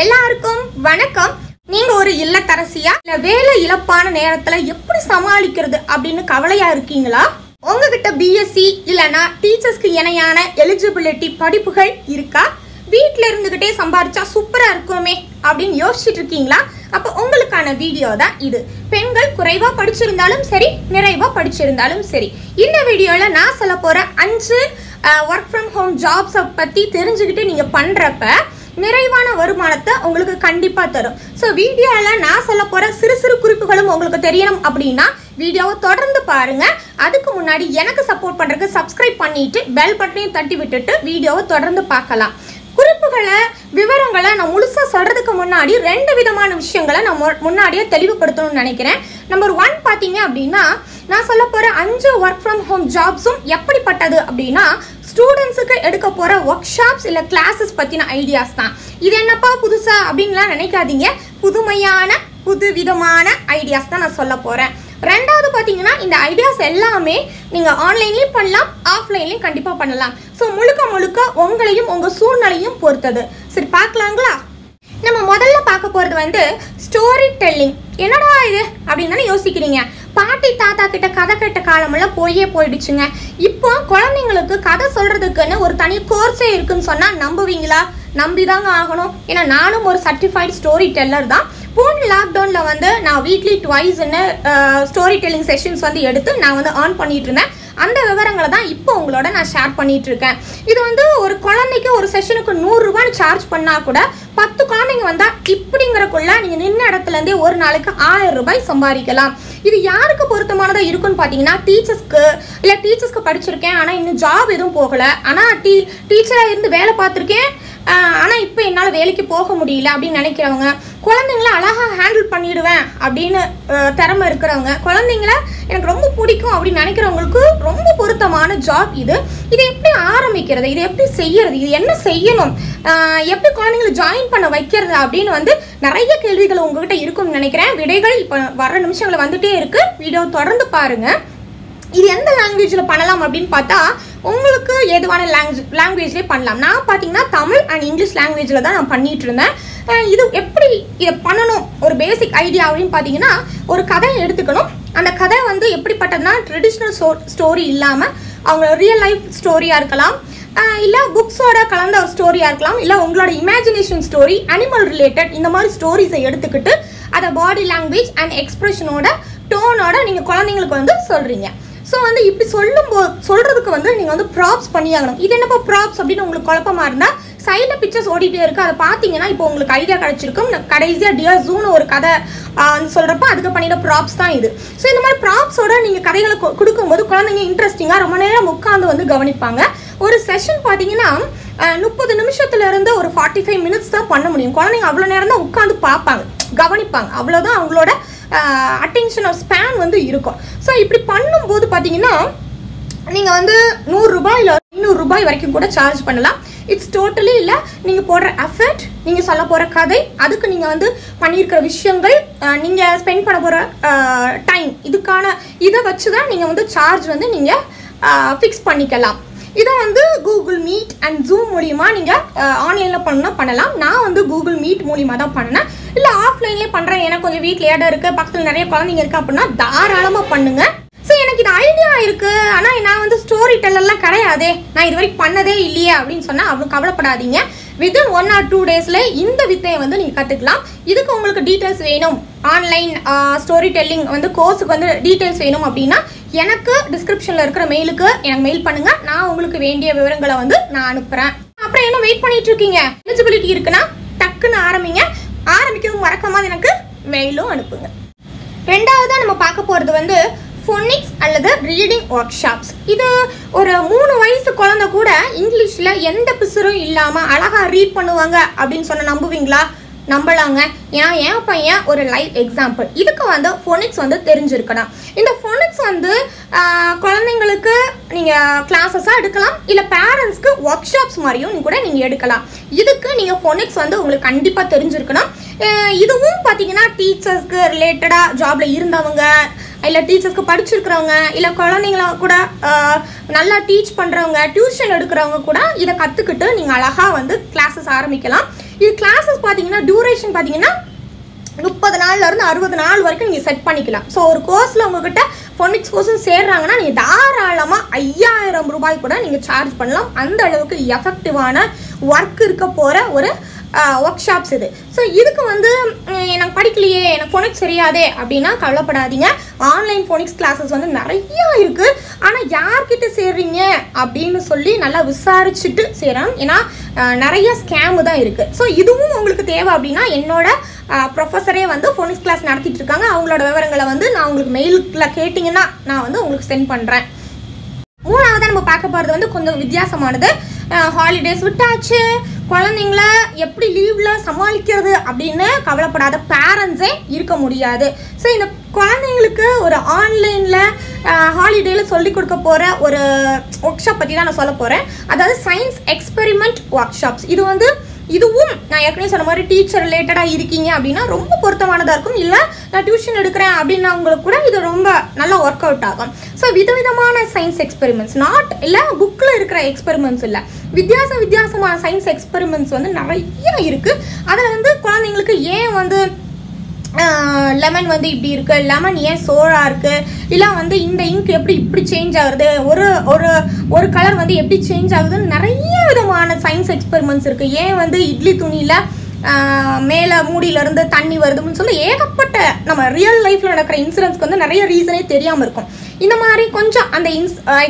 எல்லாருக்கும் வணக்கம். நீங்க ஒரு இல்லத்தரசியா இல்ல வேலை இழப்பான நேரத்துல எப்படி சமாளிக்கிறது அப்படின்னு கவலையா இருக்கீங்களா? உங்ககிட்ட பிஎஸ்சி இல்லனா டீச்சர்ஸ்க்கு இணையான எலிஜிபிலிட்டி படிப்புகள் இருக்கா? வீட்ல இருந்துகிட்டே சம்பாரிச்சா சூப்பரா இருக்குமே அப்படின்னு யோசிச்சுட்டு இருக்கீங்களா? அப்ப உங்களுக்கான வீடியோ தான் இது. பெண்கள் குறைவா படிச்சிருந்தாலும் சரி, நிறைவா படிச்சிருந்தாலும் சரி, இந்த வீடியோல நான் சொல்ல போற 5 ஒர்க் ஃப்ரம் ஹோம் ஜாப்ஸை பற்றி தெரிஞ்சுக்கிட்டு நீங்கள் பண்ணுறப்ப நிறைவான வருமானத்தை உங்களுக்கு கண்டிப்பாக தரும். ஸோ வீடியோவில் நான் சொல்ல போகிற சிறு சிறு குறிப்புகளும் உங்களுக்கு தெரியணும் அப்படின்னா வீடியோவை தொடர்ந்து பாருங்கள். அதுக்கு முன்னாடி எனக்கு சப்போர்ட் பண்ணுறதுக்கு சப்ஸ்கிரைப் பண்ணிவிட்டு பெல் பட்டனையும் தட்டி விட்டுட்டு வீடியோவை தொடர்ந்து பார்க்கலாம். குறிப்புகளை விவரங்களை நான் முழுசாக சொல்கிறதுக்கு முன்னாடி 2 விதமான விஷயங்களை நான் முன்னாடியே தெளிவுபடுத்தணும்னு நினைக்கிறேன். நம்பர் 1 பார்த்தீங்க அப்படின்னா, நான் சொல்ல போகிற 5 ஒர்க் ஃப்ரம் ஹோம் ஜாப்ஸும் எப்படிப்பட்டது அப்படின்னா, ஸ்டூடெண்ட்ஸுக்கு எடுக்க போகிற ஒர்க் ஷாப்ஸ் இல்லை கிளாஸஸ் பற்றின ஐடியாஸ் தான். இது என்னப்பா புதுசா அப்படின்லாம் நினைக்காதீங்க, புதுமையான புதுவிதமான ஐடியாஸ் தான் நான் சொல்ல போகிறேன். 2வது பார்த்தீங்கன்னா, இந்த ஐடியாஸ் எல்லாமே நீங்கள் ஆன்லைன்லேயும் பண்ணலாம், ஆஃப்லைன்லேயும் கண்டிப்பாக பண்ணலாம். ஸோ முழுக்க முழுக்க உங்களையும் உங்கள் சூழ்நிலையும் பொறுத்தது. சரி பார்க்கலாங்களா? நம்ம முதல்ல பார்க்க போகிறது ஸ்டோரி டெல்லிங். என்னடா இது அப்படின்னு யோசிக்கிறீங்க. பாட்டி தாத்தா கிட்ட கதை கேட்ட காலமெல்லாம் போயிடுச்சுங்க. இப்போ குழந்தைங்களுக்கு கதை சொல்கிறதுக்குன்னு ஒரு தனி கோர்ஸே இருக்குன்னு சொன்னால் நம்புவீங்களா? நம்பிதாங்க ஆகணும். ஏன்னா நானும் ஒரு சர்டிஃபைடு ஸ்டோரி டெல்லர் தான். போன லாக்டவுனில் நான் வீக்லி 2 ஸ்டோரி டெல்லிங் செஷன்ஸ் எடுத்து நான் ஆன் பண்ணிட்டு இருந்தேன். அந்த விவரங்களை தான் இப்போ உங்களோட நான் ஷேர் பண்ணிட்டு இருக்கேன். இது ஒரு குழந்தைக்கு ஒரு செஷனுக்கு 100 ரூபான்னு சார்ஜ் பண்ணால் கூட 10 குழந்தைங்க வந்தால் இப்படிங்கிறக்குள்ள நீங்கள் நின்ன இடத்துலேருந்தே ஒரு நாளைக்கு 1000 ரூபாய் சம்பாதிக்கலாம். இது யாருக்கு பொருத்தமானதாக இருக்குன்னு பார்த்தீங்கன்னா, டீச்சர்ஸ்க்கு இல்லை டீச்சர்ஸ்க்கு படிச்சிருக்கேன் ஆனால் இன்னும் ஜாப் எதுவும் போகலை, ஆனால் டீச்சராக இருந்து வேலை பார்த்துருக்கேன் ஆனால் இப்போ என்னால் வேலைக்கு போக முடியல அப்படின்னு நினைக்கிறவங்க, குழந்தைங்கள அழகாக ஹேண்டில் பண்ணிடுவேன் அப்படின்னு திறமை இருக்கிறவங்க, குழந்தைங்கள எனக்கு ரொம்ப பிடிக்கும் அப்படின்னு நினைக்கிறவங்களுக்கு ரொம்ப பொருத்தமான ஜாப் இது. இது எப்படி ஆரம்பிக்கிறது, இது எப்படி செய்யறது, இது என்ன செய்யணும், எப்படி குழந்தைங்களை ஜாயின் பண்ண வைக்கிறது அப்படின்னு நிறைய கேள்விகள் உங்ககிட்ட இருக்கும்னு நினைக்கிறேன். விடைகள் இப்போ வர நிமிஷங்களை வந்துட்டே இருக்கு. வீடியோ தொடர்ந்து பாருங்க. இது எந்த லாங்குவேஜில் பண்ணலாம் அப்படின்னு பார்த்தா, உங்களுக்கு எதுவான லாங்குவேஜ்லேயே பண்ணலாம். நான் பார்த்தீங்கன்னா தமிழ் அண்ட் இங்கிலீஷ் லாங்குவேஜில் தான் நான் பண்ணிகிட்டு இருந்தேன். இது எப்படி இதை பண்ணணும், ஒரு பேசிக் ஐடியா அப்படின்னு பார்த்தீங்கன்னா, ஒரு கதையை எடுத்துக்கணும். அந்த கதை எப்படிப்பட்டதுன்னா, ட்ரெடிஷ்னல் ஸ்டோரி இல்லாமல் அவங்க ரியல் லைஃப் ஸ்டோரியாக இருக்கலாம், இல்லை புக்ஸோட கலந்த ஒரு ஸ்டோரியாக இருக்கலாம், இல்லை உங்களோட இமேஜினேஷன் ஸ்டோரி, அனிமல் ரிலேட்டட், இந்த மாதிரி ஸ்டோரிஸை எடுத்துக்கிட்டு அதை பாடி லாங்குவேஜ் அண்ட் எக்ஸ்ப்ரெஷனோட டோனோட நீங்கள் குழந்தைங்களுக்கு சொல்கிறீங்க. ஸோ இப்படி சொல்கிறதுக்கு நீங்கள் ப்ராப்ஸ் பண்ணியாகணும். இது என்னப்போ ப்ராப்ஸ் அப்படின்னு உங்களுக்கு குழப்பமாக இருந்தால் சைடில் பிக்சர்ஸ் ஓடிட்டே இருக்குது, அதை பார்த்தீங்கன்னா இப்போ உங்களுக்கு ஐடியா கிடச்சிருக்கும். கடைசியாக டியர் ஜூன்னு ஒரு கதை சொல்கிறப்ப அதுக்கு பண்ணிட ப்ராப்ஸ் தான் இது. ஸோ இந்த மாதிரி ப்ராப்ஸோட நீங்கள் கதைகளை கொடுக்கும்போது குழந்தைங்க இன்ட்ரெஸ்டிங்காக ரொம்ப நேரம் உட்காந்து கவனிப்பாங்க. ஒரு செஷன் பார்த்தீங்கன்னா 30 நிமிஷத்துலேருந்து ஒரு 45 மினிட்ஸ் தான் பண்ண முடியும். குழந்தைங்க அவ்வளோ நேரம் தான் உட்காந்து பார்ப்பாங்க, கவனிப்பாங்க, அவ்வளோதான் அவங்களோட அட்டென்ஷன் ஆஃப் ஸ்பேன் இருக்கும். ஸோ இப்படி பண்ணும்போது பார்த்தீங்கன்னா நீங்கள் 100 ரூபாய் இல்லை 500 ரூபாய் வரைக்கும் கூட சார்ஜ் பண்ணலாம். இட்ஸ் டோட்டலி இல்லை நீங்கள் போடுற எஃபர்ட், நீங்கள் சொல்ல போகிற கதை, அதுக்கு நீங்கள் பண்ணியிருக்கிற விஷயங்கள், நீங்கள் ஸ்பெண்ட் பண்ண போகிற டைம், இதுக்கான இதை வச்சு தான் நீங்கள் சார்ஜ் நீங்கள் ஃபிக்ஸ் பண்ணிக்கலாம். இதை கூகுள் மீட் அண்ட் ஜூம் மூலிமா நீங்கள் ஆன்லைனில் பண்ணணும்னா பண்ணலாம். நான் கூகுள் மீட் மூலிமா தான் பண்ணினேன். இல்லை ஆஃப்லைன்லேயே பண்ணுறேன், எனக்கு கொஞ்சம் வீட்டில் இடம் இருக்குது, பக்கத்தில் நிறைய குழந்தைங்க இருக்குது அப்படின்னா தாராளமாக பண்ணுங்கள். ஸோ எனக்கு இது ஐடியா இருக்குது, ஆனால் நான் ஸ்டோரி டெல்லர்லாம் கிடையாதே, நான் இது வரைக்கும் பண்ணதே இல்லையே அப்படின்னு சொன்னால் அவ்வளோ கவலைப்படாதீங்க. வித்தின் 1 or 2 days இந்த வித்தையை நீங்கள் கற்றுக்கலாம். இதுக்கு உங்களுக்கு டீட்டெயில்ஸ் வேணும், ஆன்லைன் ஸ்டோரி டெல்லிங் கோர்ஸுக்கு டீட்டெயில்ஸ் வேணும் அப்படின்னா எனக்கு டிஸ்கிரிப்ஷனில் இருக்கிற மெயிலுக்கு எனக்கு மெயில் பண்ணுங்கள். நான் உங்களுக்கு வேண்டிய விவரங்களை நான் அனுப்புகிறேன். அப்புறம் என்ன வெயிட் பண்ணிட்டு இருக்கீங்க? எலிஜிபிலிட்டி இருக்குன்னா டக்குன்னு ஆரம்பிங்க. ஆரம்பிக்கவும் மறக்காம எனக்கு மெயிலும் அனுப்புங்க. 2வதாக நம்ம பார்க்க போகிறது ஃபோனிக்ஸ் அல்லது ரீடிங் ஒர்க் ஷாப்ஸ். இது ஒரு 3 வயசு குழந்தை கூட இங்கிலீஷில் எந்த பிசுரும் இல்லாமல் அழகாக ரீட் பண்ணுவாங்க அப்படின்னு சொன்ன நம்புவீங்களா? நம்பலாங்க. ஏன்னா என் பையன் ஒரு லைவ் எக்ஸாம்பிள். இதுக்கு ஃபோனிக்ஸ் தெரிஞ்சிருக்கணும். இந்த ஃபோனிக்ஸ் குழந்தைங்களுக்கு நீங்கள் கிளாஸஸாக எடுக்கலாம், இல்லை பேரண்ட்ஸ்க்கு ஒர்க் ஷாப்ஸ் மாதிரியும் கூட நீங்கள் எடுக்கலாம். இதுக்கு நீங்கள் ஃபோனிக்ஸ் உங்களுக்கு கண்டிப்பாக தெரிஞ்சிருக்கணும். இதுவும் பார்த்தீங்கன்னா டீச்சர்ஸ்க்கு ரிலேட்டடாக ஜாபில் இருந்தவங்க, இல்லை டீச்சர்ஸ்க்கு படிச்சிருக்கிறவங்க, இல்லை குழந்தைங்கள கூட நல்லா டீச் பண்ணுறவங்க, டியூஷன் எடுக்கிறவங்க கூட இதை கற்றுக்கிட்டு நீங்கள் அழகாக கிளாஸஸ் ஆரம்பிக்கலாம். If classes duration 30 நாள்ல இருந்து 60 நாள் வரைக்கும் நீங்க செட் பண்ணிக்கலாம் சோ ஒரு கோர்ஸ்ல உங்ககிட்ட phonics course சேர்றாங்கன்னா நீங்க தாராளமா 5000 ரூபாய் கூட நீங்க சார்ஜ் பண்ணலாம் அந்த அளவுக்கு எஃபெக்டிவான work இருக்க போற ஒரு workshops இது சோ இதுக்கு வந்து நான் படிக்கலையே எனக்கு phonics தெரியாதே அப்படினா கவலைப்படாதீங்க ஆன்லைன் phonics classes வந்து நிறைய இருக்கு ஆனா யார்கிட்ட சேரறீங்க அப்படினு சொல்லி நல்லா விசாரிச்சிட்டு சேரணும் ஏனா நிறைய ஸ்கேம் தான் இருக்கு சோ இதுவும் உங்களுக்கு தேவை அப்படினா என்னோட professor வந்து phonics class நடத்திட்டு இருக்காங்க அவங்களோட விவரங்களை வந்து நான் உங்களுக்கு மெயில்ல கேட்டிங்கனா நான் வந்து உங்களுக்கு சென்ட் பண்றேன் மூணாவது நம்ம பார்க்க போறது வந்து கொஞ்சம் வித்தியாசமானது ஹாலிடேஸ் விட்டாச்சு குழந்தைகளை எப்படி லீவ்ல சமாளிக்கிறது அப்படினு கவலைப்படாத parents இருக்க முடியாது சோ இந்த குழந்தைகளுக்கு ஒரு ஆன்லைன்ல ஹாலிடேல சொல்லி கொடுக்க போற ஒரு வொர்க்ஷாப் பத்தி தான் நான் சொல்ல போறேன் அதாவது சயின்ஸ் எக்ஸ்பெரிமென்ட் வொர்க்ஷாப்ஸ் இது வந்து இதுவும் நான் ஏற்கனவே சொன்ன மாதிரி டீச்சர் ரிலேட்டடா இருக்கீங்க அப்படினா ரொம்ப பொருத்தமானதா இருக்கும் இல்ல நான் டியூஷன் எடுக்கறேன் அப்படினா உங்களுக்கு கூட இது ரொம்ப நல்ல வொர்க் அவுட் ஆகும் சோ விதவிதமான சயின்ஸ் எக்ஸ்பெரிமென்ட்ஸ் நாட் இல்ல bookல இருக்கிற எக்ஸ்பெரிமென்ட்ஸ் இல்ல வித்தியாசமான சயின்ஸ் எக்ஸ்பெரிமென்ட்ஸ் வந்து நிறைய இருக்கு அதல வந்து குழந்தைகளுக்கு ஏன் வந்து lemon வந்து இப்படி இருக்கு lemon ஏன் சோரா இருக்கு இல்ல வந்து இந்த ink எப்படி இப்படி change ஆகுது ஒரு ஒரு ஒரு கலர் வந்து எப்படி change ஆகுது நிறைய விதமான சயின்ஸ் எக்ஸ்பெரிமென்ட்ஸ் இருக்கு ஏன் வந்து இட்லி துணியில மேல மூடில இருந்து தண்ணி வருதுன்னு சொல்லி ஏகப்பட்ட நம்ம ரியல் லைஃப்ல நடக்கிற இன்சிடென்ட்ஸ்க்கு வந்து நிறைய ரீசனே தெரியாம இருக்கும் இந்த மாதிரி கொஞ்சம் அந்த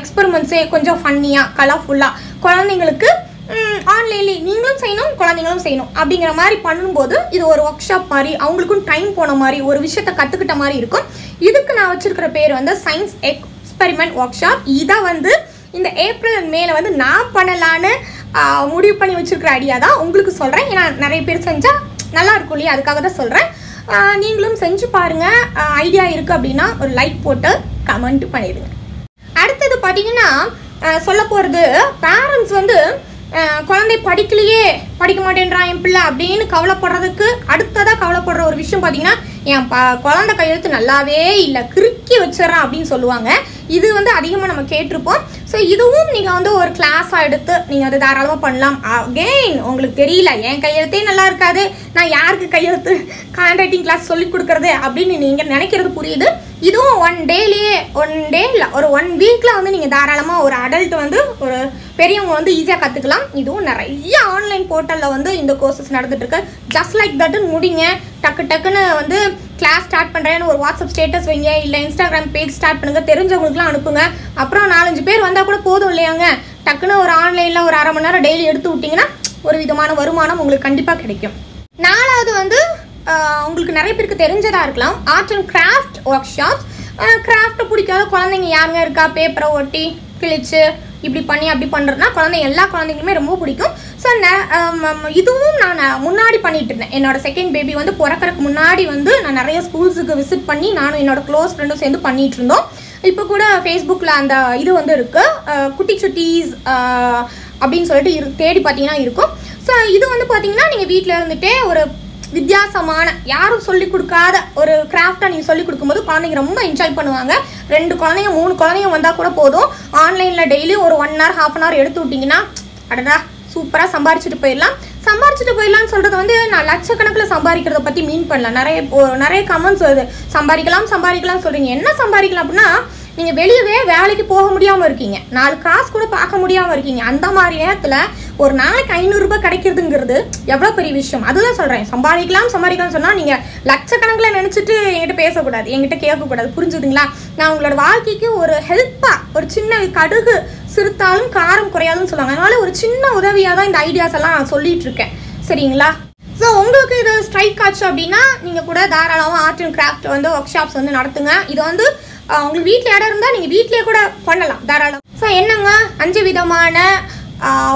எக்ஸ்பெரிமென்ட்ஸே கொஞ்சம் ஃபன்னியா கலர்ஃபுல்லா குழந்தைகளுக்கு ஆன்லைன்ல நீங்களும் செய்யணும் குழந்தைகளும் செய்யணும் அப்படிங்கற மாதிரி பண்ணும்போது இது ஒரு வொர்க்ஷாப் மாதிரி அவங்களுக்கும் டைம் போன மாதிரி ஒரு விஷயத்தை கத்துக்கிட்ட மாதிரி இருக்கும் இதுக்கு நான் வச்சிருக்கிற பேர் வந்து சயின்ஸ் எக்ஸ்பெரிமென்ட் வொர்க்ஷாப் இத வந்து இந்த ஏப்ரல் மேல வந்து நான் பண்ணலாம்னு முடிவு பண்ணி வச்சிருக்கிற ஐடியா தான் உங்களுக்கு சொல்றேன் நான் நிறைய பேர் செஞ்சா நல்லா இருக்கும் இல்லையா அதுக்காக தான் சொல்றேன் நீங்களும் செஞ்சு பாருங்க ஐடியா இருக்கு அப்படினா ஒரு லைக் போட்டு கமெண்ட் பண்ணிடுங்க அடுத்து பாத்தீங்கன்னா சொல்ல போறது parents வந்து குழந்தை படிக்கலையே படிக்க மாட்டேன்றான் என் பிள்ளை அப்படினு கவலைப்படுறதுக்கு அடுத்ததா கவலைப்படுற ஒரு விஷயம் பாத்தீங்கன்னா என் குழந்தை கையெழுத்து நல்லாவே இல்ல கிறுக்கி வச்சறான் அப்படினு சொல்லுவாங்க இது வந்து அதிகமா நம்ம கேட்டிருப்போம் சோ இதுவும் நீங்க வந்து ஒரு கிளாஸ் எடுத்து நீங்க அது தாராளமா பண்ணலாம் அகைன் உங்களுக்கு தெரியல என் கையெழுத்தே நல்லா இருக்காது நான் யாருக்கு கையெழுத்து ஹேண்ட் ரைட்டிங் கிளாஸ் சொல்லி கொடுக்கிறது அப்படினு நீங்க நினைக்கிறது புரியுது இதுவும் ஒன் டே இல்ல ஒரு ஒன் வீக்ல வந்து நீங்க தாராளமா ஒரு அடல்ட் வந்து ஒரு பெரியவங்க வந்து ஈஸியா கத்துக்கலாம் இதுவும் நிறைய ஆன்லைன் போர்ட்டல்ல வந்து இந்த கோர்சஸ் நடந்துட்டு இருக்கு ஜஸ்ட் லைக் தட் முடிங்க டக்கு டக்குன்னு வந்து கிளாஸ் ஸ்டார்ட் பண்றேன்னு ஒரு வாட்ஸ்அப் ஸ்டேட்டஸ் வைங்க இல்ல இன்ஸ்டாகிராம் பேஜ் ஸ்டார்ட் பண்ணுங்க தெரிஞ்சவங்களுக்குலாம் அனுப்புங்க அப்புறம் 4-5 பேர் வந்தா கூட போதும் இல்லையாங்க டக்குன்னு ஒரு ஆன்லைன்ல ஒரு அரை மணி நேரம் டெய்லி எடுத்து விட்டீங்கன்னா ஒரு விதமான வருமானம் உங்களுக்கு கண்டிப்பா கிடைக்கும் நாலாவது வந்து உங்களுக்கு நிறைய பேருக்கு தெரிஞ்சதா இருக்கலாம் art and craft workshops craft பிடிக்காத குழந்தைங்க யாருங்க இருக்கா பேப்பரை ஒட்டி கிழிச்சு இப்படி பண்ணி அப்படி பண்றதுனா குழந்தைங்க எல்லா குழந்தைகளுமே ரொம்ப பிடிக்கும் சோ இதுவும் நான் முன்னாடி பண்ணிட்டு இருந்தேன் என்னோட செகண்ட் பேபி வந்து பிறக்கறதுக்கு முன்னாடி வந்து நான் நிறைய ஸ்கூல்ஸ்க்கு விசிட் பண்ணி நானும் என்னோட க்ளோஸ் ஃப்ரெண்டும் சேர்ந்து பண்ணிட்டு இருந்தோம் இப்போ கூட ஃபேஸ்புக்ல அந்த இது வந்து இருக்கு குட்டி சுட்டீஸ் அப்படினு சொல்லிட்டு தேடி பாத்தீங்கன்னா இருக்கும் சோ இது வந்து பாத்தீங்கன்னா நீங்க வீட்ல இருந்துட்டே ஒரு வித்தியாசமான யாரும் சொல்லி கொடுக்காத ஒரு கிராஃப்டா நீங்க சொல்லி கொடுக்கும்போது குழந்தைங்க ரொம்ப என்ஜாய் பண்ணுவாங்க 2 குழந்தைங்க 3 குழந்தைங்க வந்தா கூட போதும் ஆன்லைன்ல டெய்லி ஒரு 1 hour ½ hour எடுத்து விட்டீங்கன்னா அடடா சூப்பரா சம்பாரிச்சிட்டு போயிடலாம்னு சொல்றது வந்து நான் லட்சக்கணக்கில் சம்பாதிக்கிறத பத்தி மீன் பண்ணலாம் நிறைய கமெண்ட்ஸ் வருது சம்பாதிக்கலாம் சொல்றீங்க என்ன சம்பாதிக்கலாம் அப்படின்னா நீங்க வெளியவே வேலைக்கு போக முடியாம இருக்கீங்க 4 காசு கூட பார்க்க முடியாம இருக்கீங்க அந்த மாதிரி நேரத்துல ஒரு நாளைக்கு 500 ரூபாய் கிடைக்கிறதுங்கிறது எவ்வளவு பெரிய விஷயம் அதுதான் சொல்றேன் சம்பாதிக்கலாம் சொன்னா நீங்க லட்சக்கணக்கில நினைச்சிட்டு என்கிட்ட பேசக்கூடாது என்கிட்ட கேட்கக்கூடாது புரிஞ்சுதுங்களா நான் உங்களோட வாழ்க்கைக்கு ஒரு ஹெல்ப்பா ஒரு சின்ன கடுகு சிறுத்தாலும் காரம் குறையாதுன்னு சொல்லுவாங்க அதனால ஒரு சின்ன உதவியா தான் இந்த ஐடியாஸ் எல்லாம் நான் சொல்லிட்டு இருக்கேன் சரிங்களா சோ உங்களுக்கு இது ஸ்ட்ரைக் ஆச்சு அப்படின்னா நீங்க கூட தாராளமா ஆர்ட் அண்ட் கிராஃப்ட் வந்து வொர்க்ஷாப்ஸ் வந்து நடத்துங்க இது வந்து உங்களுக்கு வீட்ல இடம் இருந்தா நீங்க வீட்லயே கூட பண்ணலாம் தாராளமா சோ என்னங்க 5 விதமான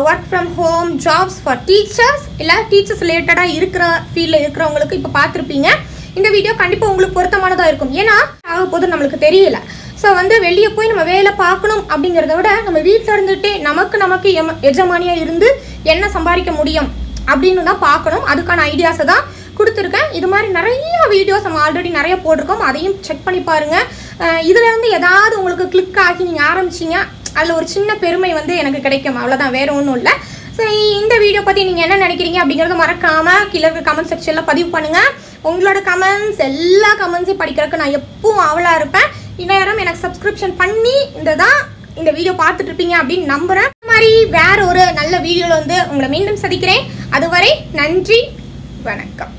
work from home jobs for teachers இல்ல டீச்சர்ஸ் ரிலேட்டடா இருக்கிற ஃபீல்ட்ல இருக்கிறவங்களுக்கு இப்ப பாத்திருப்பீங்க இந்த வீடியோ கண்டிப்பா உங்களுக்கு பொருத்தமானதா இருக்கும் ஏனா ஆகப்போது நமக்கு தெரியல சோ வந்து வெளிய போய் நம்ம வேலை பார்க்கணும் அப்படிங்கறதை விட நம்ம வீட்ல இருந்துட்டே நமக்கு எஜமானியா இருந்து என்ன சம்பாதிக்க முடியும் அப்படினு தான் பார்க்கணும் அதுக்கான ஐடியாஸை தான் கொடுத்துருக்கேன் இது மாதிரி நிறைய வீடியோஸ் நம்ம ஆல்ரெடி நிறைய போட்டிருக்கோம் அதையும் செக் பண்ணி பாருங்க இதுல இருந்து ஏதாவது உங்களுக்கு கிளிக் ஆகி நீங்க ஆரம்பிச்சீங்க அதில் ஒரு சின்ன பெருமை வந்து எனக்கு கிடைக்கும் அவ்வளோதான் வேற ஒன்றும் இல்லை So, in the video, comment section. Comments, all comments, I subscription இந்த வீடியோ பார்த்துட்டு இருப்பீங்க அப்படி நம்புறேன். மாதிரி வேற ஒரு நல்ல வீடியோல வந்து உங்களை மீண்டும் சந்திக்கிறேன். அதுவரை நன்றி, வணக்கம்.